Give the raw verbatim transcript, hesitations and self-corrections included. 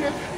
Right.